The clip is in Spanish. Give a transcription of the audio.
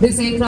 This ain't